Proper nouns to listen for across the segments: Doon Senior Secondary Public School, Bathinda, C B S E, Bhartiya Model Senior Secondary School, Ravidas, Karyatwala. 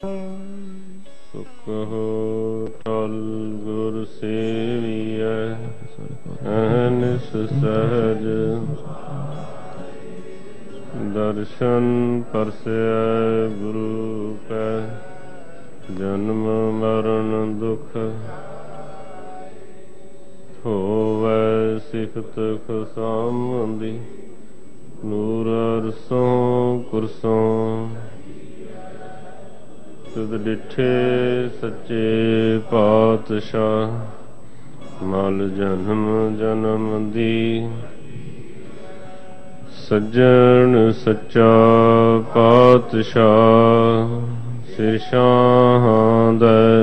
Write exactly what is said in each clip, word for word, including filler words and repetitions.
सहज दर्शन परसय गुरु का जन्म मरण दुख होवै सिखत खसामंदी नूर अरसों कुरसों तुद डिठे सच्चे पातशाह मल जन्म जन्म दी सज्जन सच्चा पातशाह सिर शाहां दै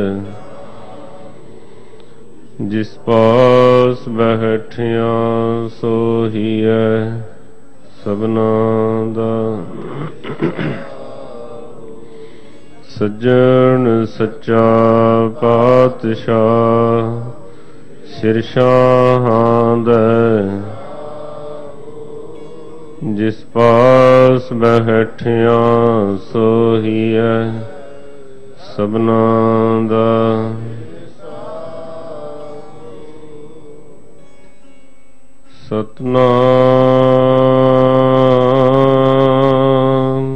जिस पास बैठिया सोही है सबना दा सज्जन सच्चा पातशाह सिर शाहां दै जिस पास बैठिया सोही है सबना दा सतनाम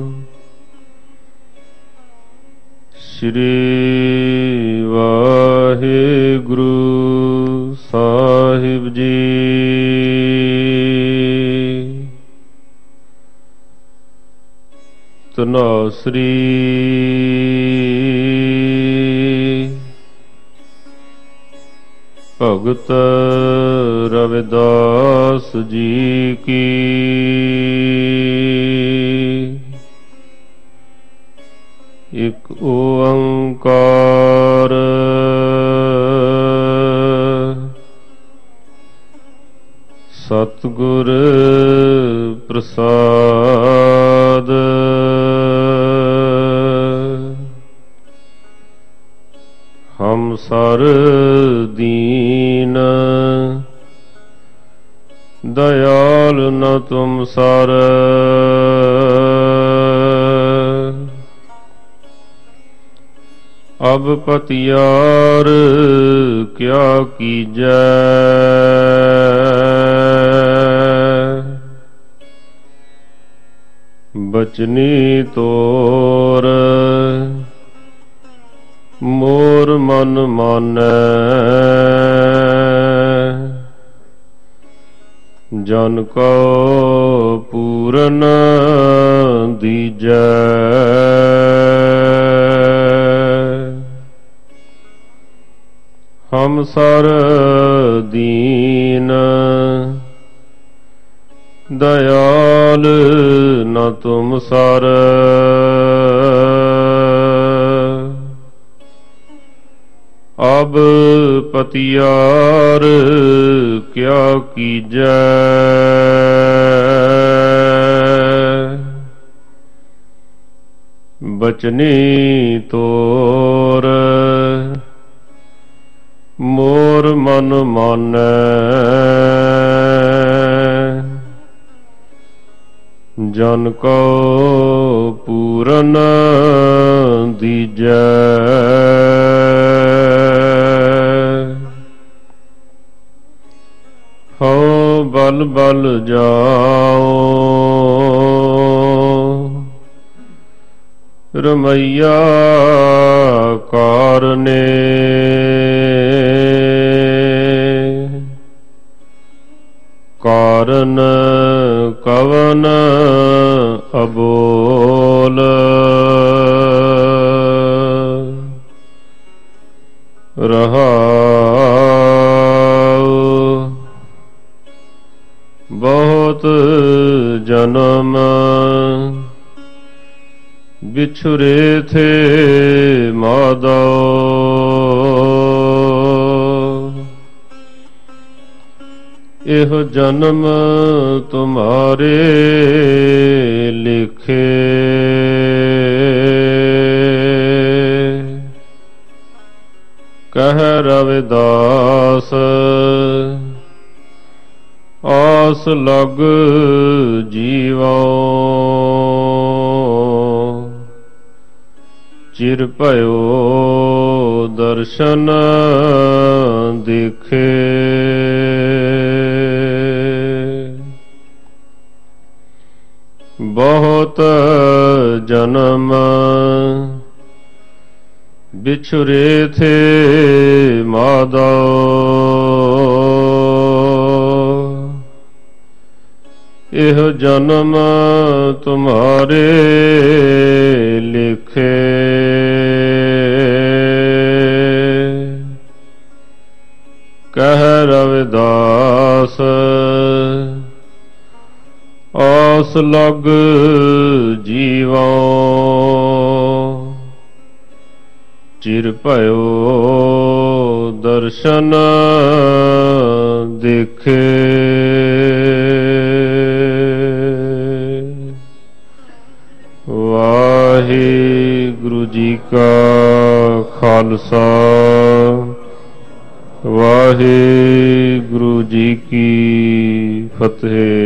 श्री श्री भगत रविदास जी की एक ओंकार सतगुर प्रसाद सर दीन दयाल न तुम सर अब पतियार क्या कीजै बचनी तोर मोर मन मानै जन को पूरन दीजै हम सर दीन दयाल न तुम सर अब पतियार क्या कीजै बचनी तोर मोर मन मानै जन को पूरन दीजै हो बल बल जाओ रमैया कारने कारण कवन अबोल रहा बहुत जन्म बिछुरे थे मादो एह जन्म तुम्हारे लिखे कह रविदास आस लग जीवा चिर भयो दर्शन दिखे बहुत जन्म बिछुरे थे माधव यह जन्म तुम्हारे लिखे कह रविदास आस लग जीवा चिर भयो दर्शन दिखे वाहेगुरु जी का खालसा वाहेगुरु जी की फतेह।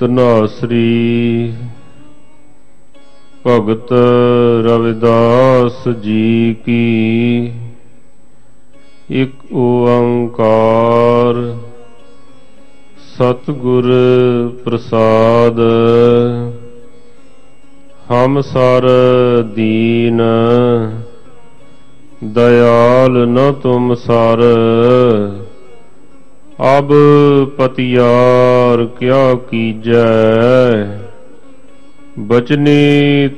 तनासरी भगत रविदास जी की एक ओंकार सतगुर प्रसाद हम सार दीन दयाल न तुम सार अब पतियार क्या कीजै बचनी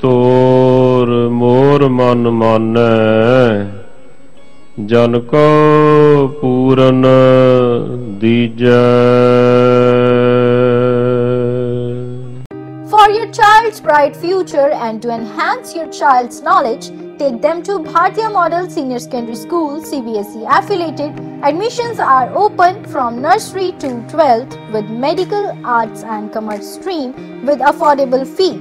तोर मोर मन मानै जन को पूरन दीजै। For your child's bright future and to enhance your child's knowledge, take them to Bhartiya Model Senior Secondary School, C B S E affiliated. Admissions are open from nursery to twelfth with medical, arts and commerce stream with affordable fee.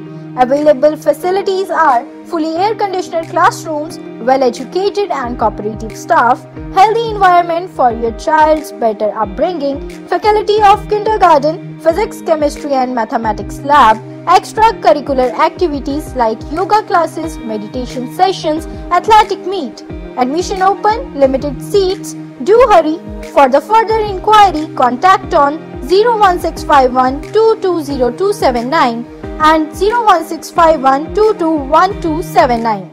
Available facilities are fully air-conditioned classrooms, well-educated and cooperative staff, healthy environment for your child's better upbringing, faculty of kindergarten, physics, chemistry and mathematics lab, extracurricular activities like yoga classes, meditation sessions, athletic meet. Admission open, limited seats. Do hurry. For the further inquiry, contact on zero one six five one two two zero two seven nine and zero one six five one two two one two seven nine.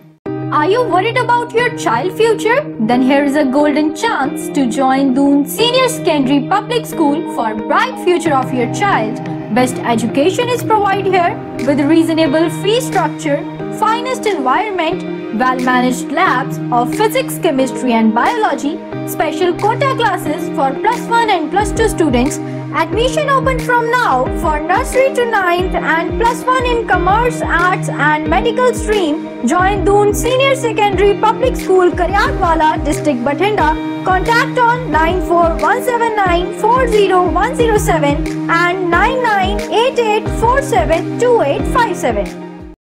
Are you worried about your child future? Then here is a golden chance to join Doon Senior Secondary Public School for bright future of your child. Best education is provided here with reasonable fee structure, finest environment, well-managed labs of physics, chemistry and biology, special quota classes for plus one and plus two students. Admission open from now for nursery to ninth and plus one in commerce, arts and medical stream. Join Doon Senior Secondary Public School, Karyatwala, District Bathinda. Contact on nine four one seven nine four zero one zero seven and nine nine eight eight four seven two eight five seven.